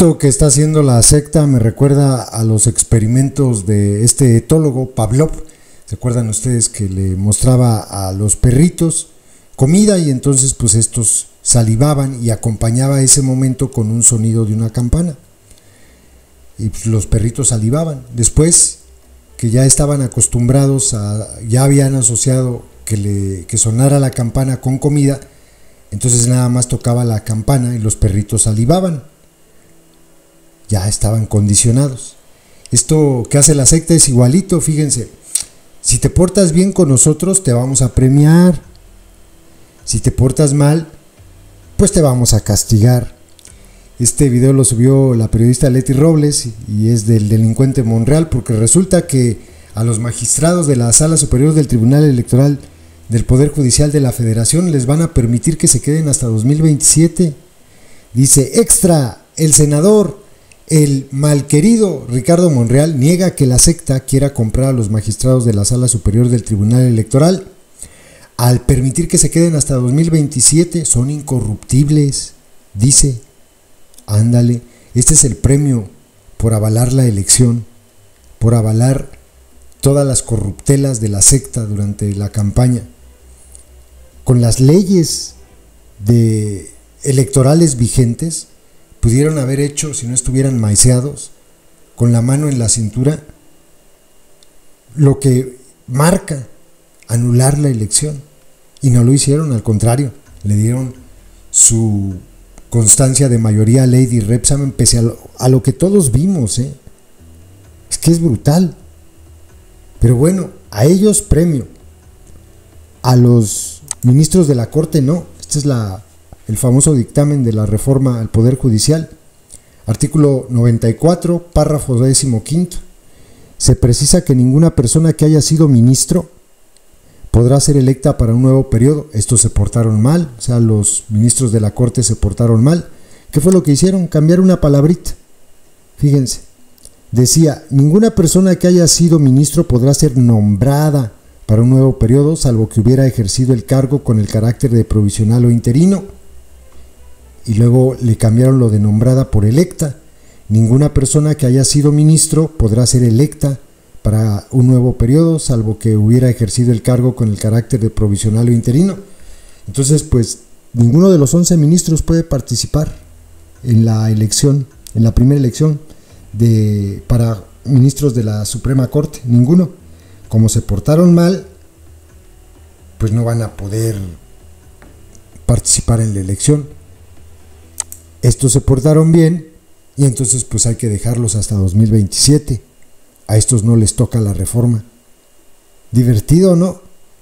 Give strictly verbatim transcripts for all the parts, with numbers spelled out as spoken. Esto que está haciendo la secta me recuerda a los experimentos de este etólogo Pavlov. ¿Se acuerdan ustedes que le mostraba a los perritos comida y entonces pues estos salivaban y acompañaba ese momento con un sonido de una campana? Y pues los perritos salivaban. Después, que ya estaban acostumbrados a, ya habían asociado que, le, que sonara la campana con comida, entonces nada más tocaba la campana y los perritos salivaban. Ya estaban condicionados. Esto que hace la secta es igualito, fíjense. Si te portas bien con nosotros, te vamos a premiar. Si te portas mal, pues te vamos a castigar. Este video lo subió la periodista Leti Robles y es del delincuente Monreal, porque resulta que a los magistrados de la Sala Superior del Tribunal Electoral del Poder Judicial de la Federación les van a permitir que se queden hasta dos mil veintisiete. Dice, extra, el senador... El malquerido Ricardo Monreal niega que la secta quiera comprar a los magistrados de la Sala Superior del Tribunal Electoral. Al permitir que se queden hasta dos mil veintisiete, son incorruptibles, dice. Ándale, este es el premio por avalar la elección, por avalar todas las corruptelas de la secta durante la campaña. Con las leyes de electorales vigentes, pudieron haber hecho, si no estuvieran maiceados, con la mano en la cintura, lo que marca anular la elección. Y no lo hicieron, al contrario, le dieron su constancia de mayoría a Lady Repsam, pese a lo, a lo que todos vimos. ¿eh? Es que es brutal. Pero bueno, a ellos premio, a los ministros de la Corte no. Esta es la... el famoso dictamen de la reforma al Poder Judicial, artículo noventa y cuatro, párrafo decimoquinto. Se precisa que ninguna persona que haya sido ministro podrá ser electa para un nuevo periodo. Estos se portaron mal, o sea, los ministros de la Corte se portaron mal. ¿Qué fue lo que hicieron? Cambiar una palabrita. Fíjense, decía, ninguna persona que haya sido ministro podrá ser nombrada para un nuevo periodo, salvo que hubiera ejercido el cargo con el carácter de provisional o interino. Y luego le cambiaron lo de nombrada por electa. Ninguna persona que haya sido ministro podrá ser electa para un nuevo periodo, salvo que hubiera ejercido el cargo con el carácter de provisional o interino. Entonces, pues, ninguno de los once ministros puede participar en la elección, en la primera elección de, para ministros de la Suprema Corte. Ninguno. Como se portaron mal, pues no van a poder participar en la elección. Estos se portaron bien y entonces pues hay que dejarlos hasta dos mil veintisiete. A estos no les toca la reforma. ¿Divertido o no?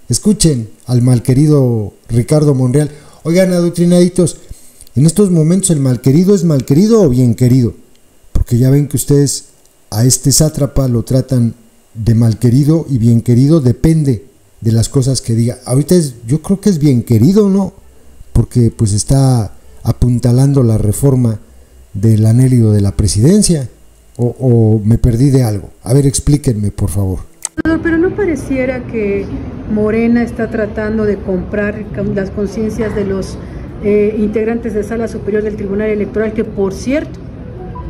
Escuchen al malquerido Ricardo Monreal. Oigan, adoctrinaditos, en estos momentos el malquerido es malquerido o bien querido. Porque ya ven que ustedes a este sátrapa lo tratan de malquerido y bien querido, depende de las cosas que diga. Ahorita es, yo creo que es bien querido o no, porque pues está... apuntalando la reforma del anhelo de la presidencia, o, o me perdí de algo. A ver, explíquenme, por favor. Pero no pareciera que Morena está tratando de comprar las conciencias de los eh, integrantes de Sala Superior del Tribunal Electoral, que por cierto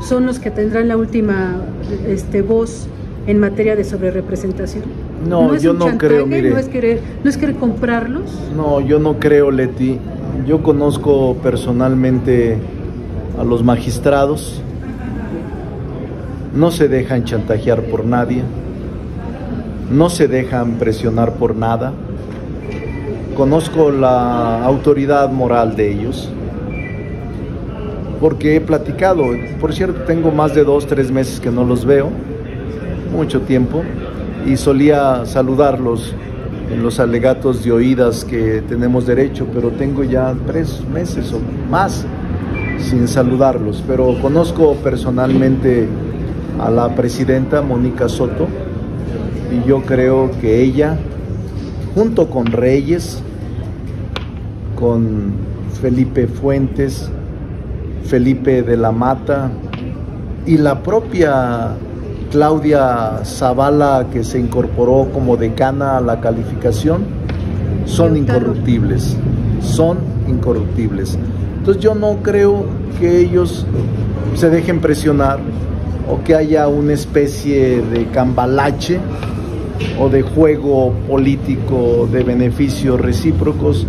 son los que tendrán la última este, voz en materia de sobrerepresentación. No, ¿No yo no chantaje? creo, mire. ¿No es querer, ¿No es querer comprarlos? No, yo no creo, Leti. Yo conozco personalmente a los magistrados, no se dejan chantajear por nadie, no se dejan presionar por nada, conozco la autoridad moral de ellos, porque he platicado, por cierto tengo más de dos, tres meses que no los veo, mucho tiempo, y solía saludarlos en los alegatos de oídas que tenemos derecho, pero tengo ya tres meses o más sin saludarlos. Pero conozco personalmente a la presidenta Mónica Soto y yo creo que ella, junto con Reyes, con Felipe Fuentes, Felipe de la Mata y la propia Claudia Zavala, que se incorporó como decana a la calificación, son incorruptibles, son incorruptibles. Entonces yo no creo que ellos se dejen presionar o que haya una especie de cambalache o de juego político de beneficios recíprocos.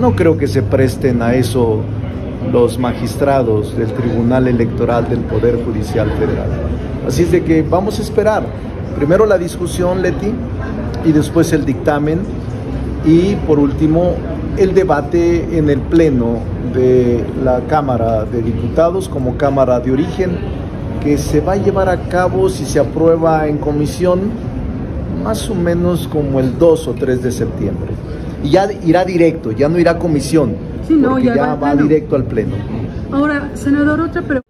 No creo que se presten a eso los magistrados del Tribunal Electoral del Poder Judicial Federal. Así es de que vamos a esperar primero la discusión, Leti, y después el dictamen, y por último el debate en el Pleno de la Cámara de Diputados como Cámara de Origen, que se va a llevar a cabo, si se aprueba en comisión, más o menos como el dos o tres de septiembre. Y ya irá directo, ya no irá a comisión, sí, no, porque ya, ya va, va directo al Pleno. Ahora, senador, otra pregunta.